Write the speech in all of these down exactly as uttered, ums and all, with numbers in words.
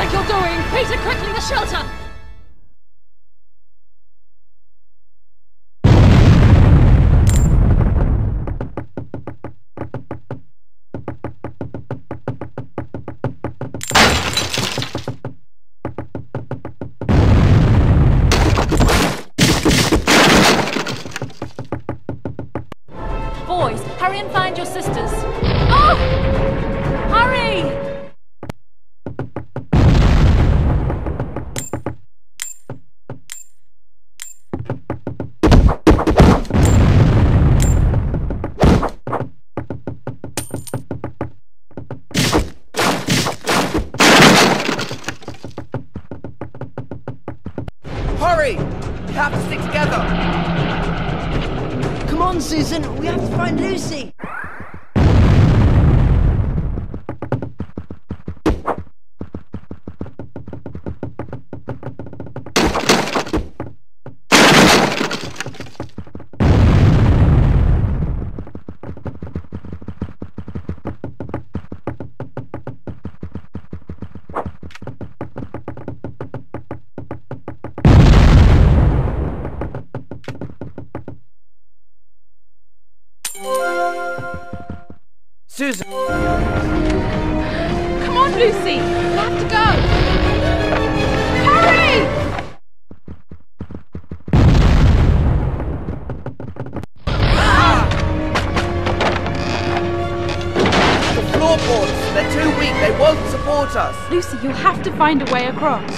like you're doing! Peter, quickly, the shelter! Boys, hurry and find your sisters. Oh! Hurry! Hurry! We have to stick together! Come on, Susan! We have to find Lucy! Susan! Come on, Lucy! We have to go! Hurry! Ah! The floorboards! They're too weak! They won't support us! Lucy, you have to find a way across!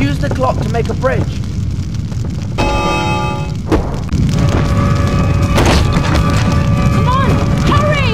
Use the clock to make a bridge. Come on, hurry!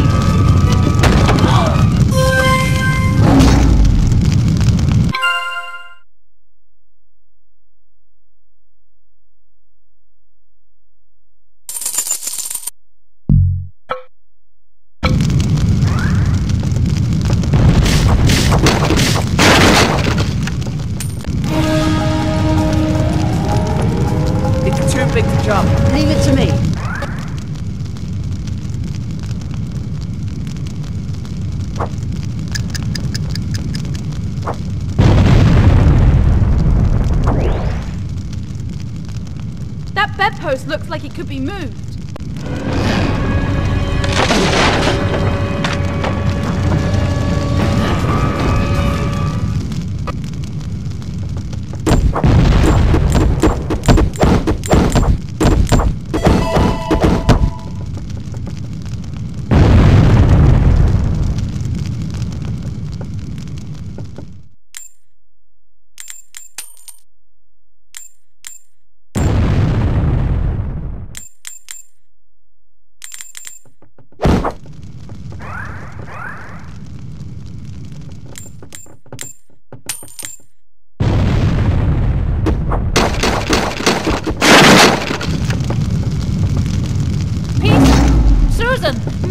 Jump. Leave it to me. That bedpost looks like it could be moved.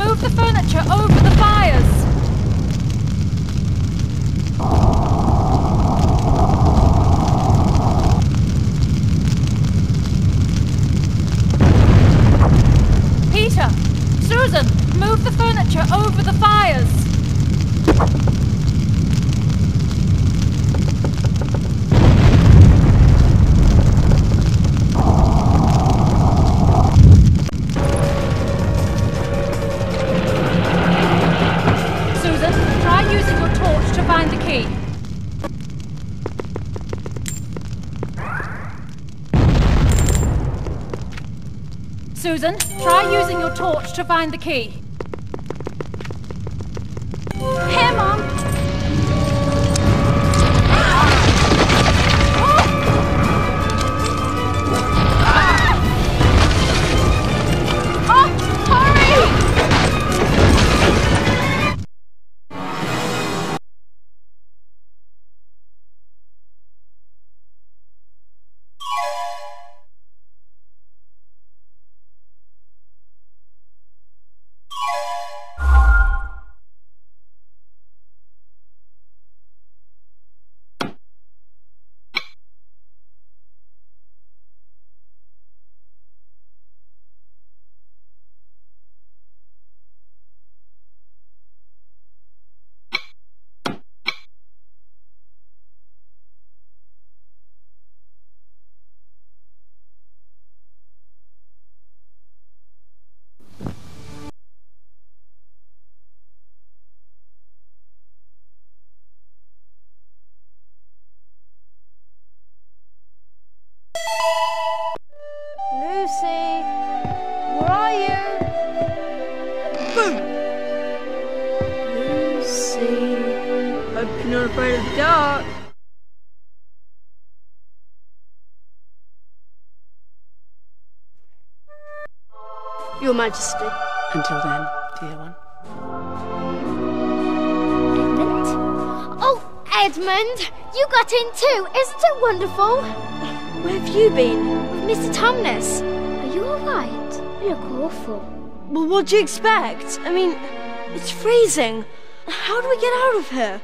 Move the furniture over the fires! Peter! Susan! Move the furniture over the fires! Susan, try using your torch to find the key. Here, Mum! Ah! Oh, hurry! afraid of the dark. Your Majesty. Until then, dear one. Edmund? Oh, Edmund! You got in too! Isn't it wonderful? Where have you been? With Mister Tumnus. Are you alright? You look awful. Well, what do you expect? I mean, it's freezing. How do we get out of here?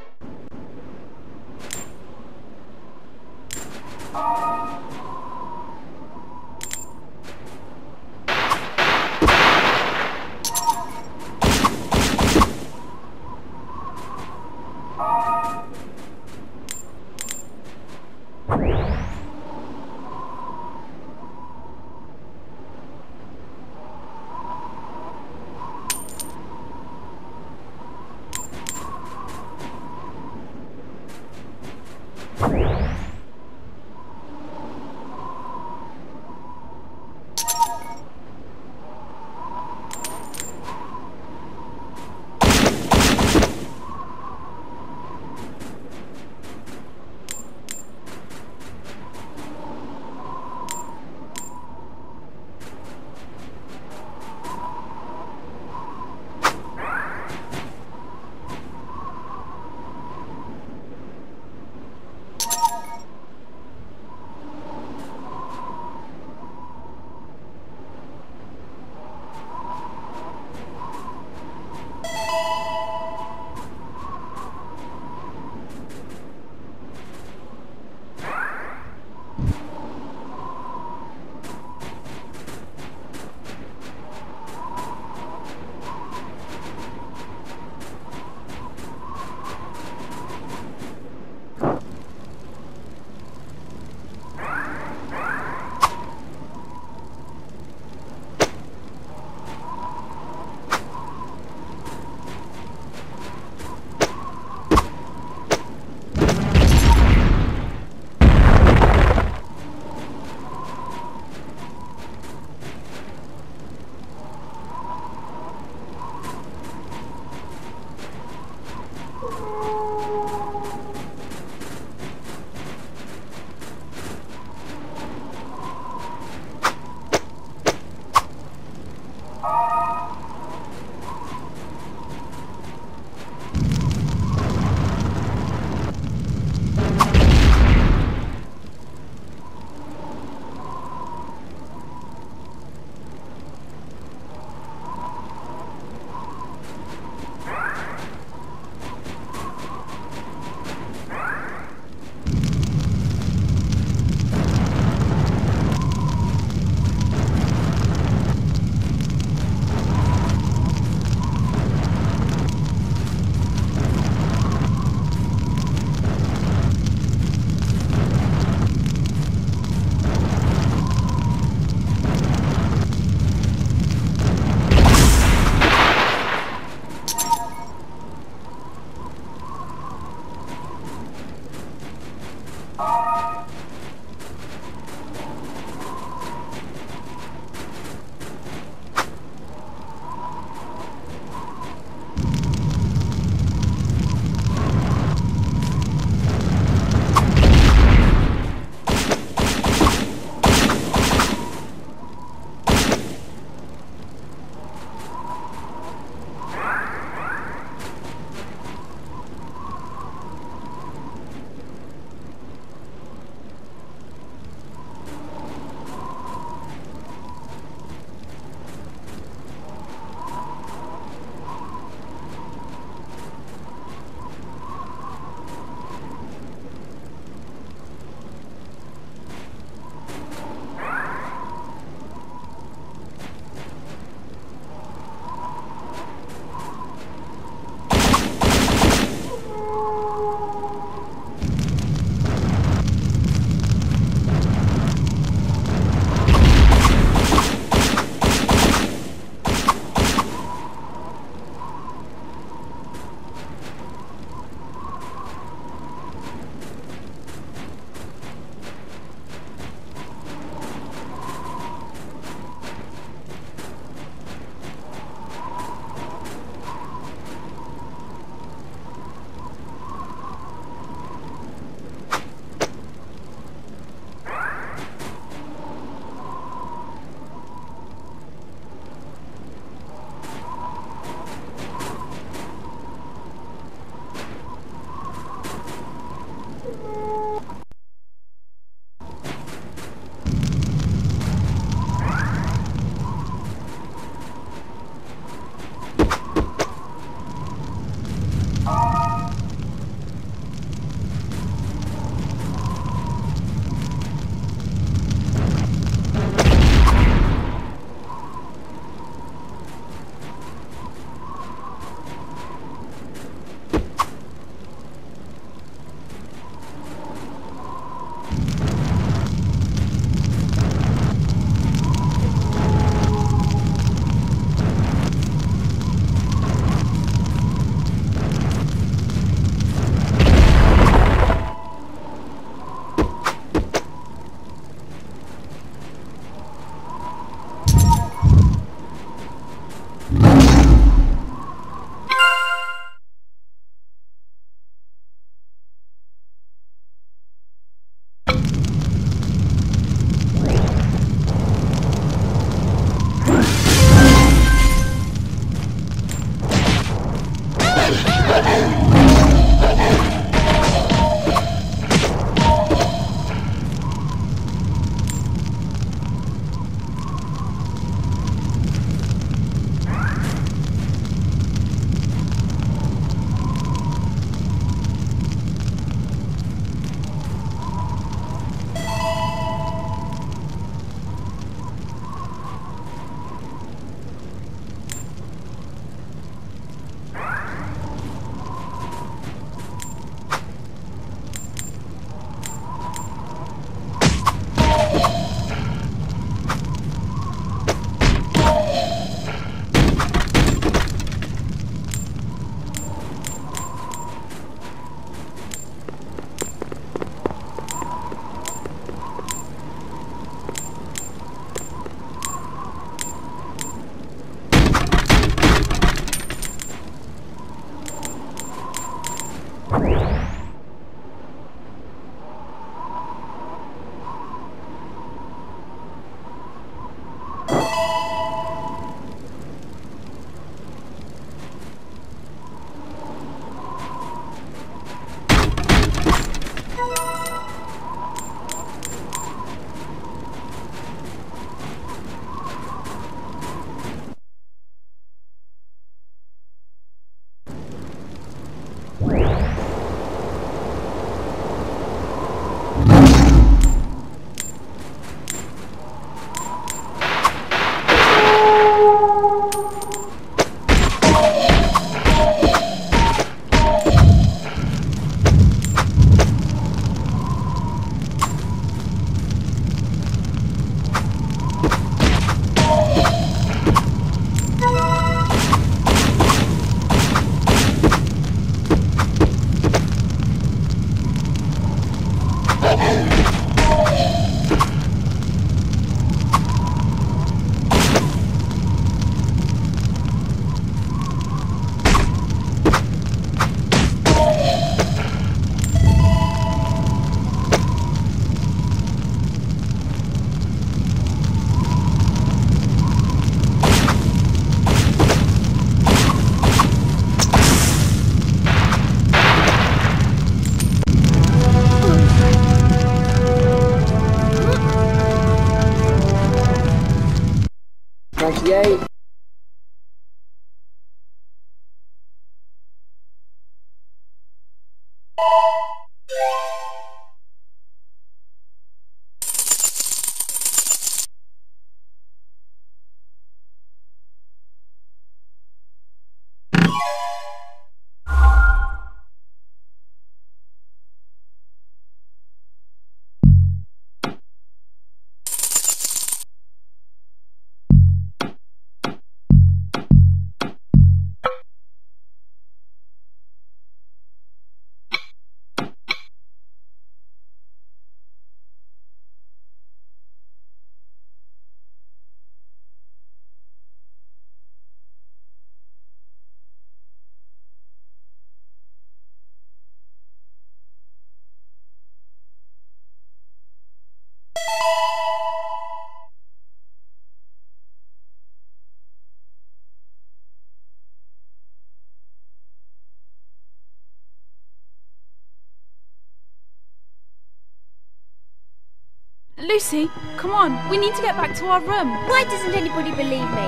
Lucy, come on. We need to get back to our room. Why doesn't anybody believe me?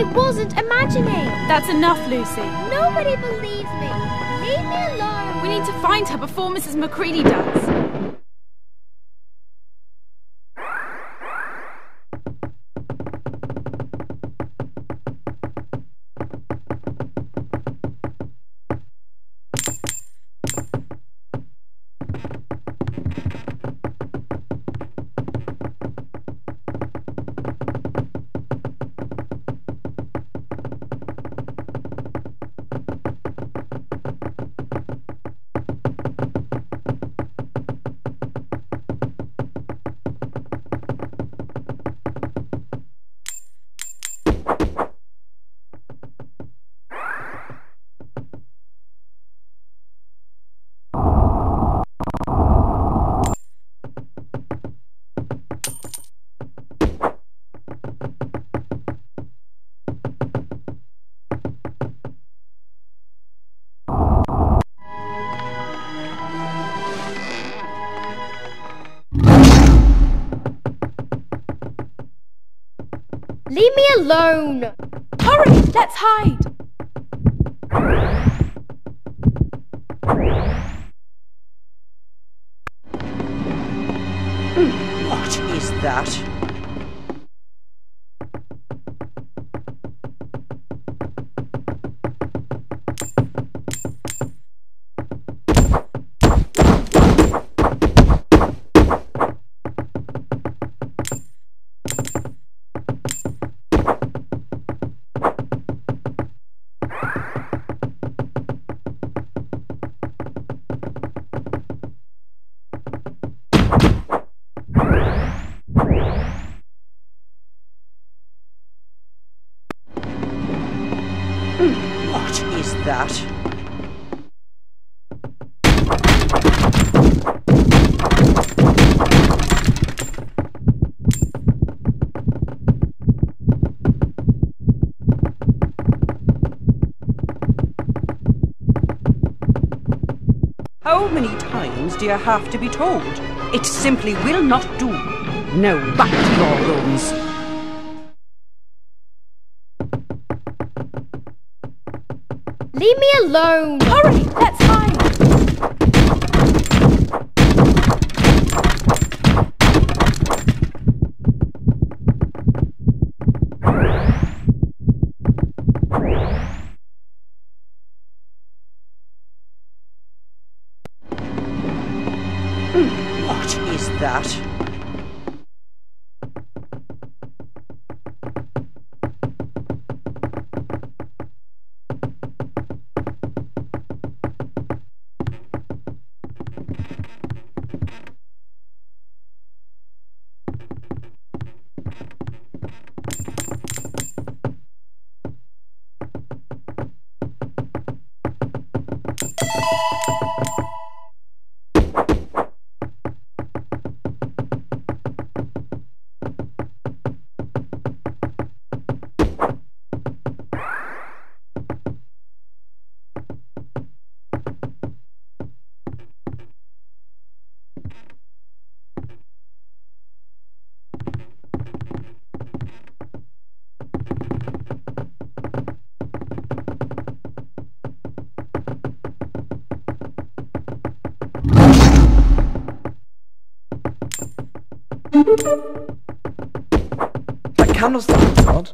I wasn't imagining. That's enough, Lucy. Nobody believes me. Leave me alone. We need to find her before Missus Macready does. Leave me alone! Hurry! Let's hide! What is that? That. How many times do you have to be told? It simply will not do. No, back to your rooms. Leave me alone! Hurry! Let's hide! What is that? The candle's that odd.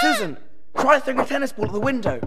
Susan, try throwing a tennis ball at the window.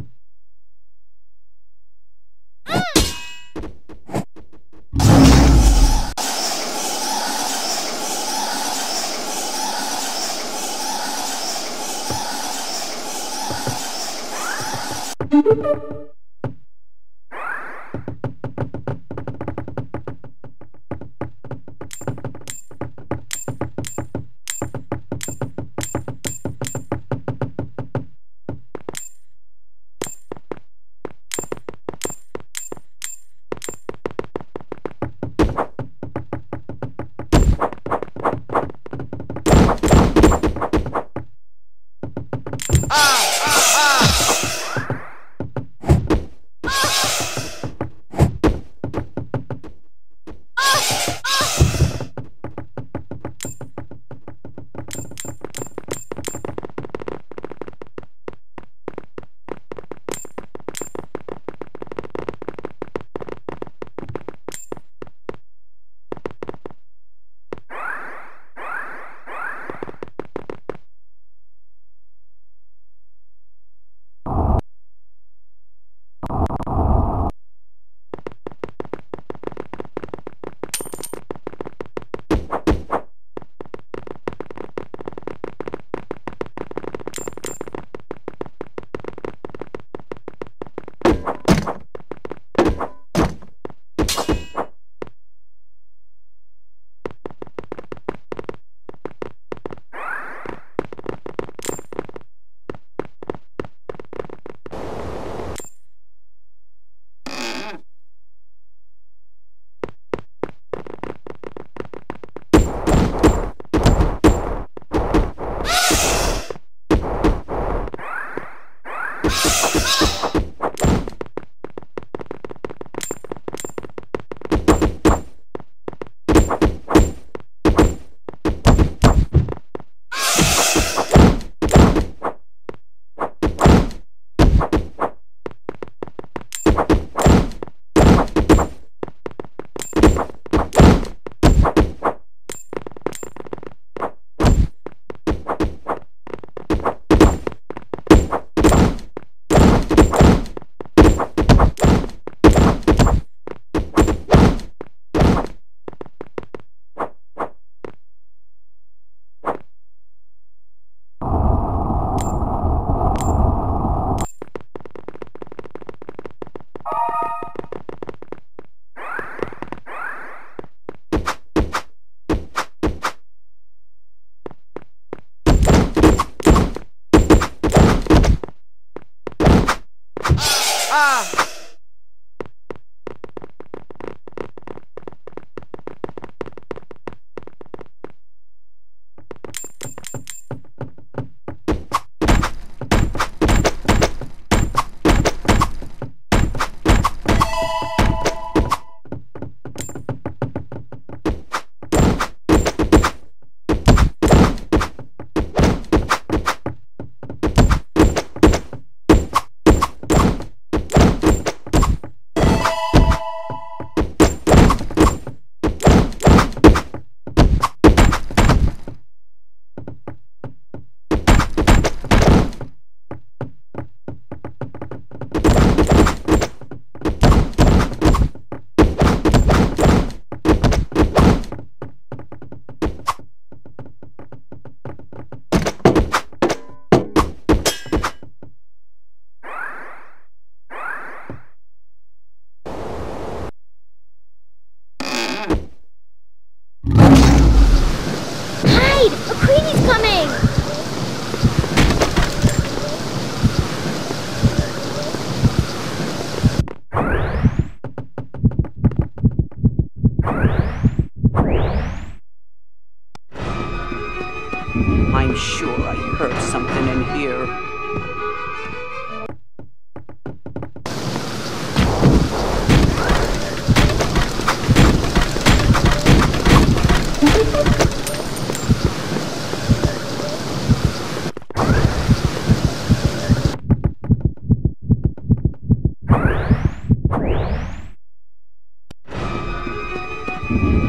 I'm sure I heard something in here.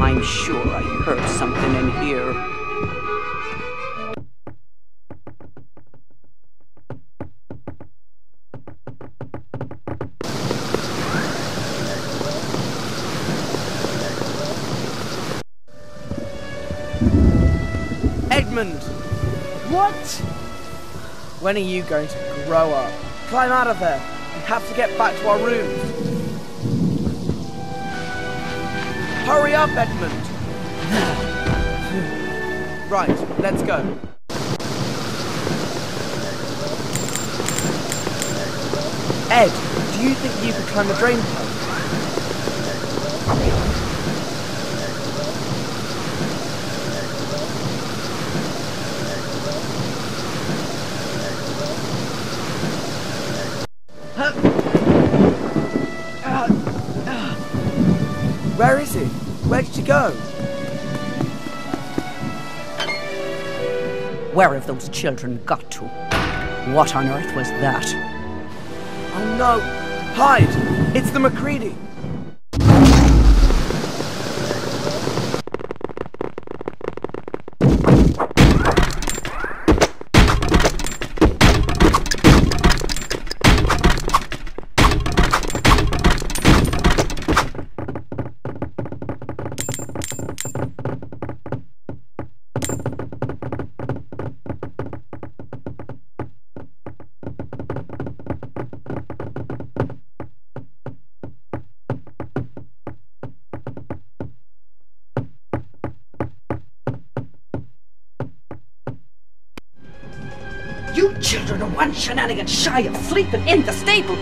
I'm sure I heard something in here. Edmund! What? When are you going to grow up? Climb out of there! We have to get back to our rooms! Hurry up, Edmund! Right, let's go. Ed, do you think you could climb the drain pipe? Where is it? Where did you go? Where have those children got to? What on earth was that? Oh no! Hide! It's the McCready! You children are one shenanigan shy of sleeping in the stable!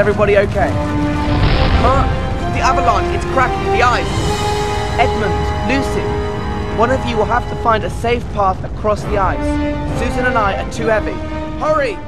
everybody okay? Mark, the Avalon, it's cracking, the ice! Edmund, Lucy, one of you will have to find a safe path across the ice. Susan and I are too heavy. Hurry!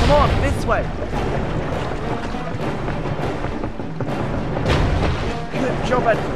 Come on, this way. Good job, Edward.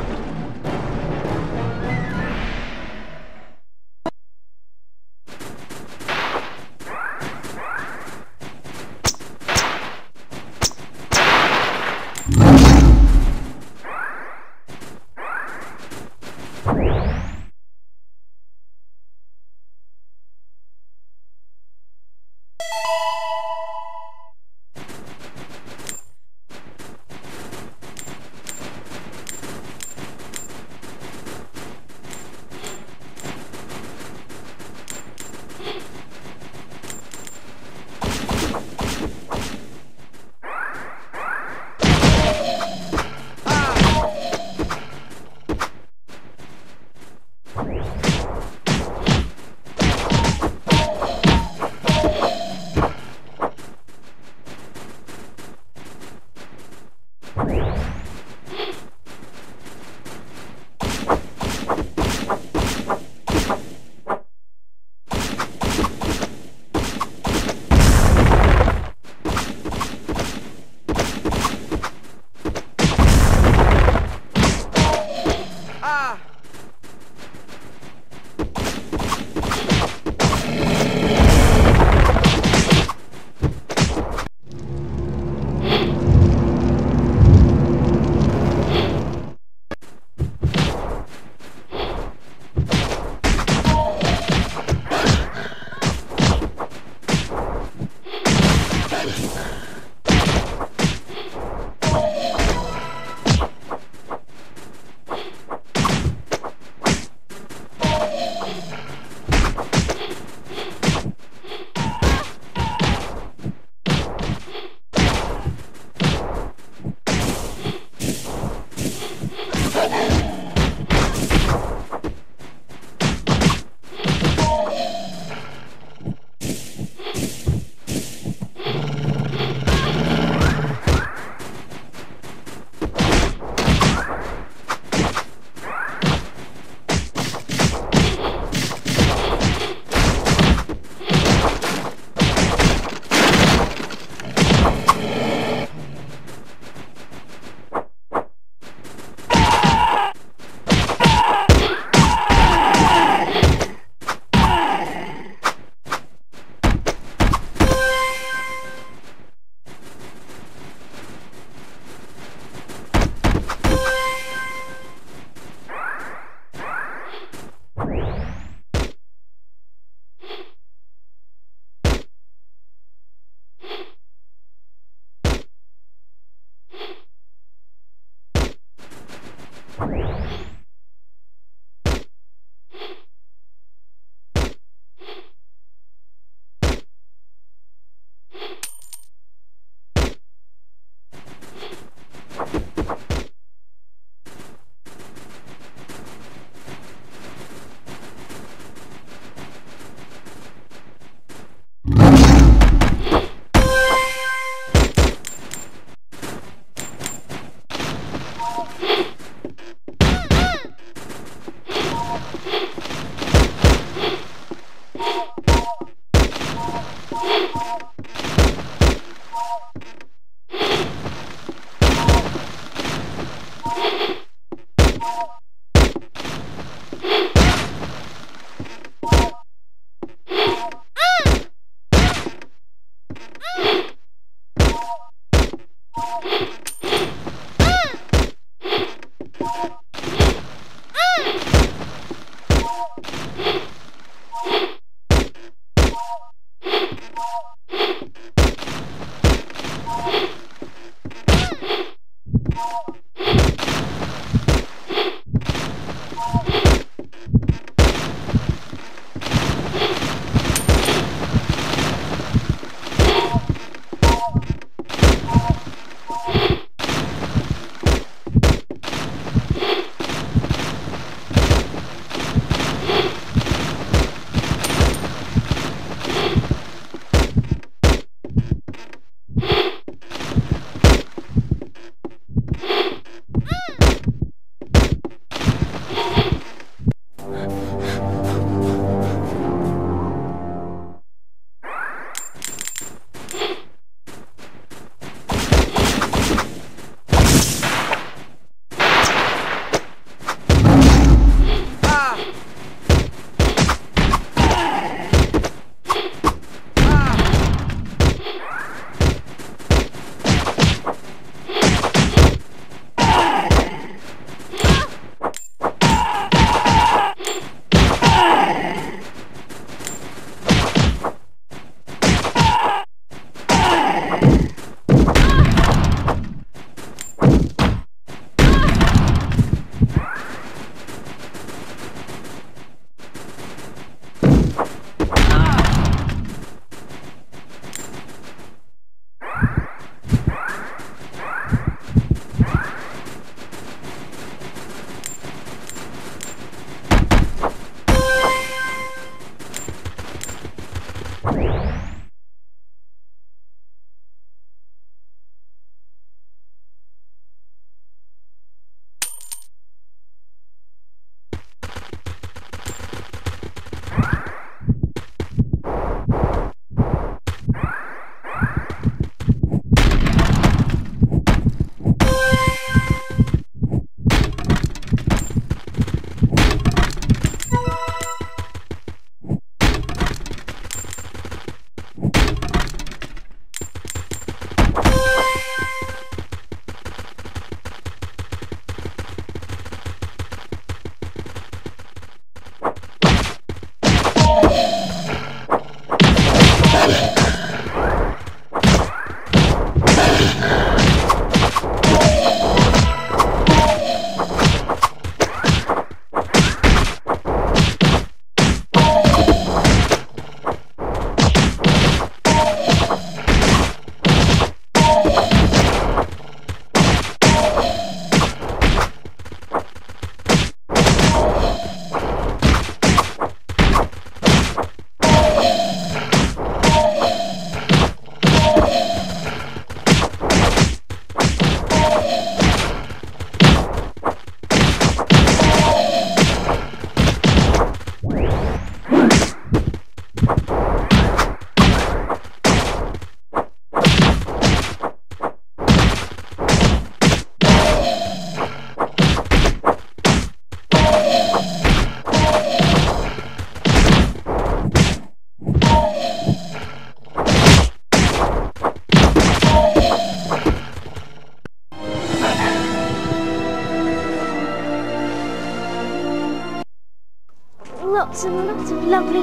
Lots and lots of lovely...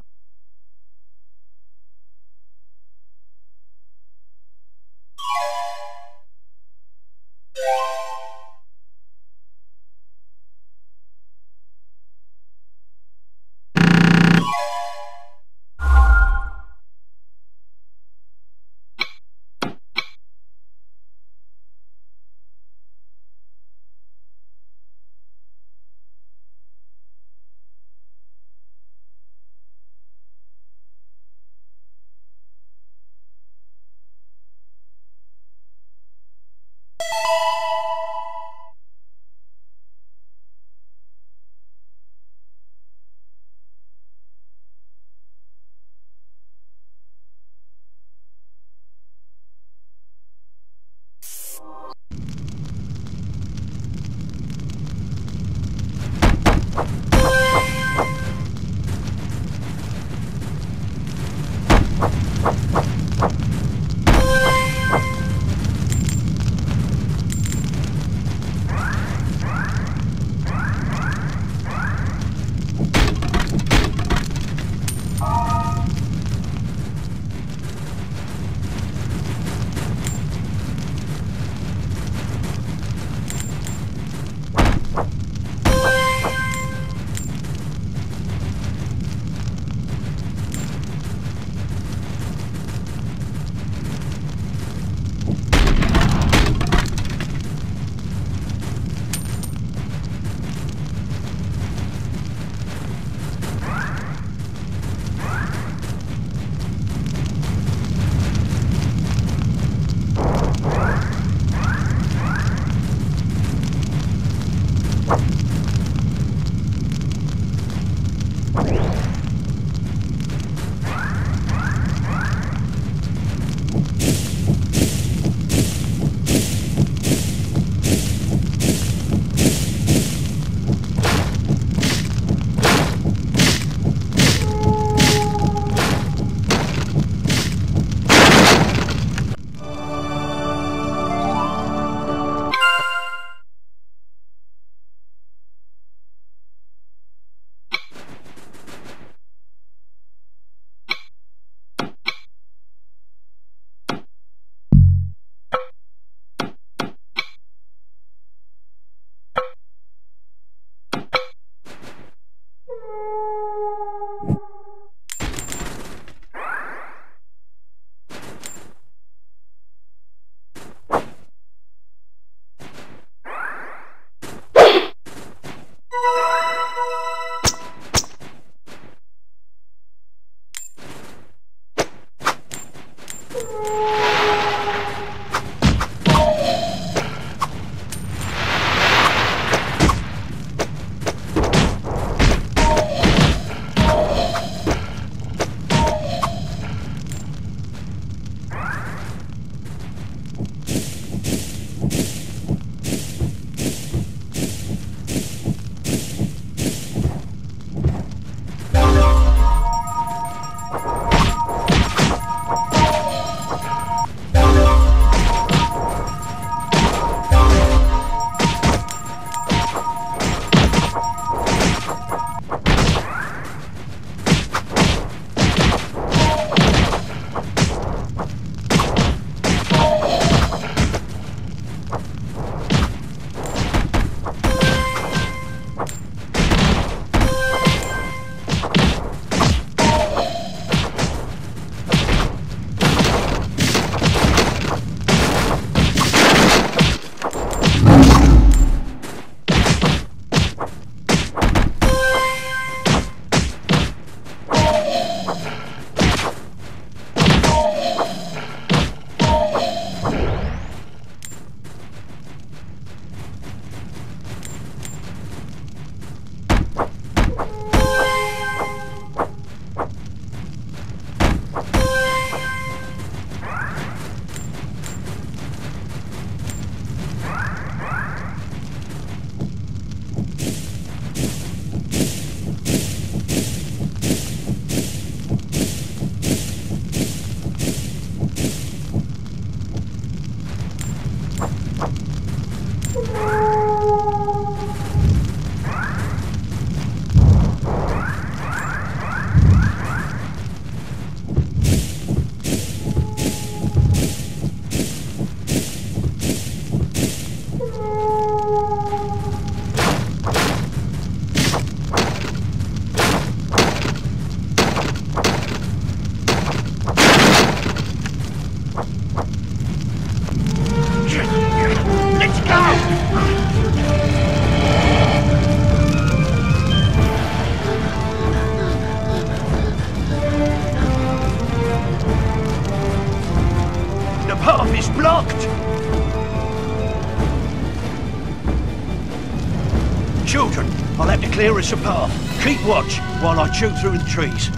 clear us a path. Keep watch while I chew through the trees.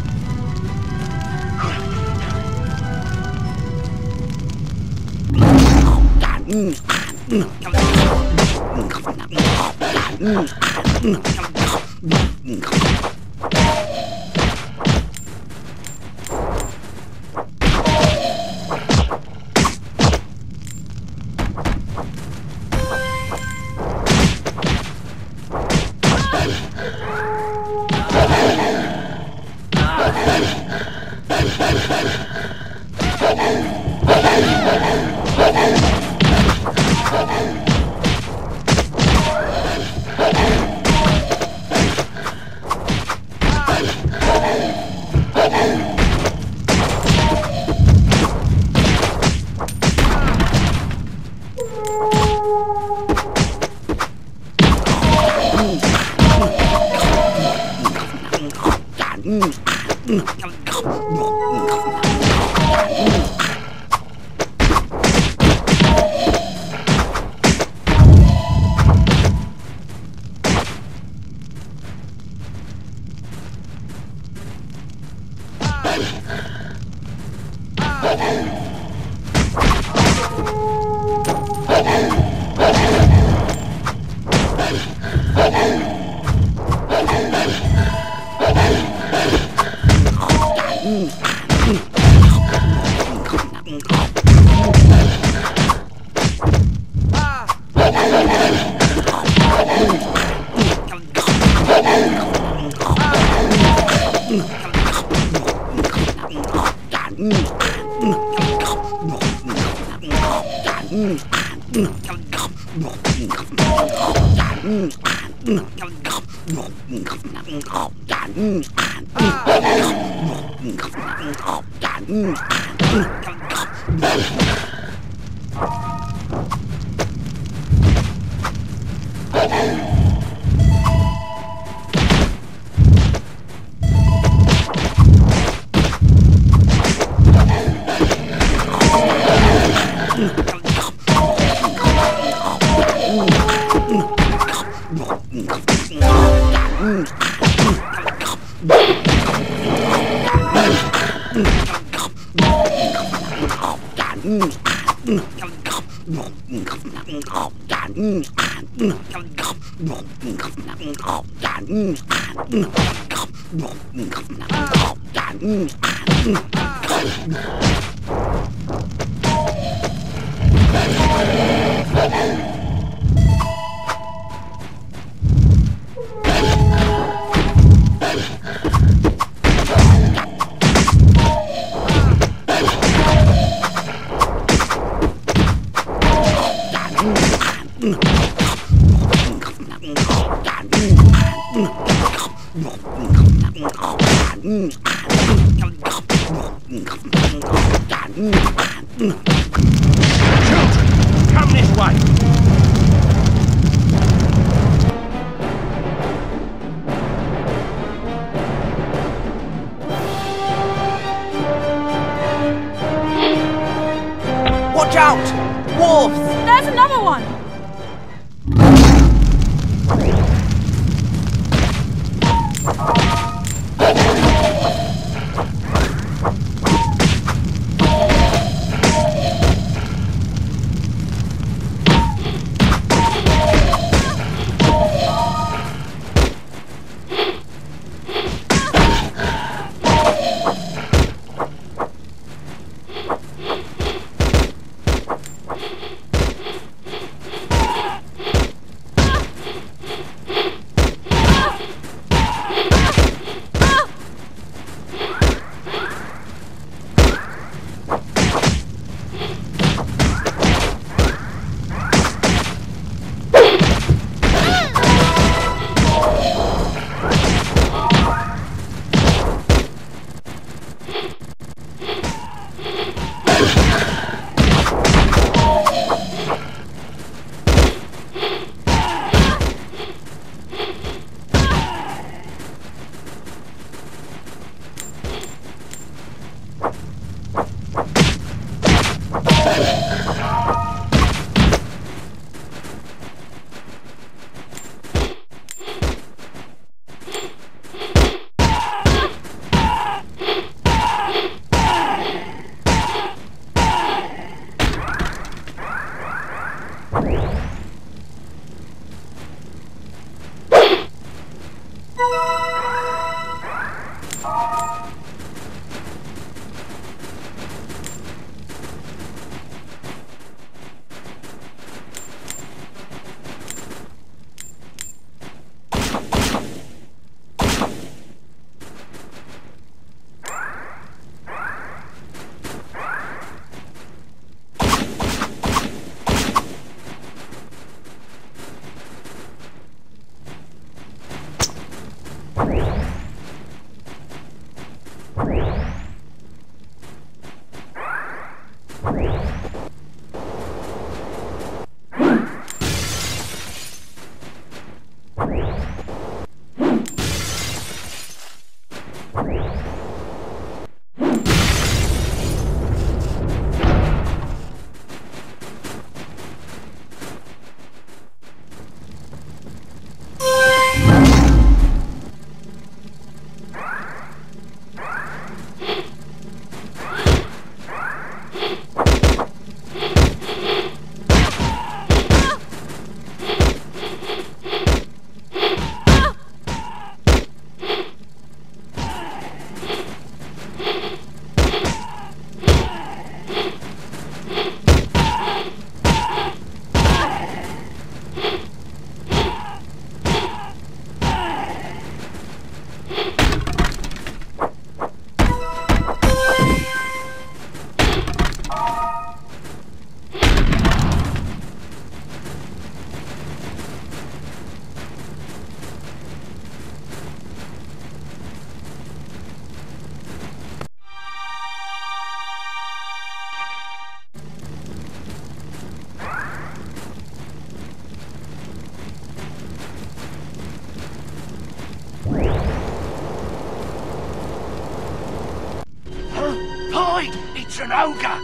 right! It's an ogre!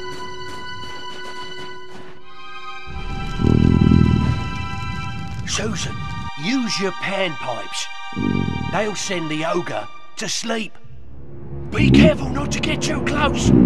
Susan, use your panpipes. They'll send the ogre to sleep. Be careful not to get too close. Oh!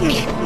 We'll be right back.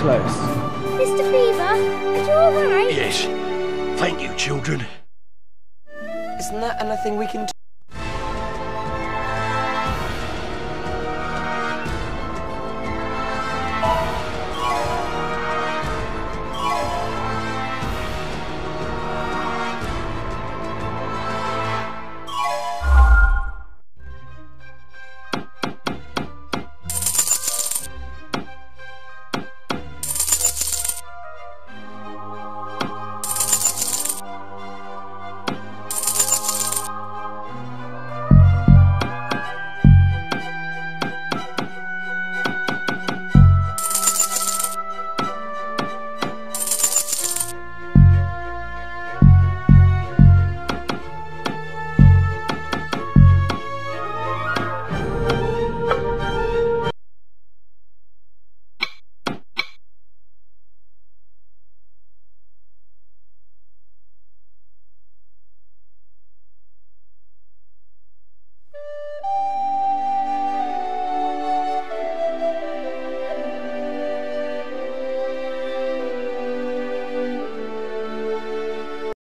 close. Mister Beaver, are you all right? Yes. Thank you, children. Isn't that anything we can do?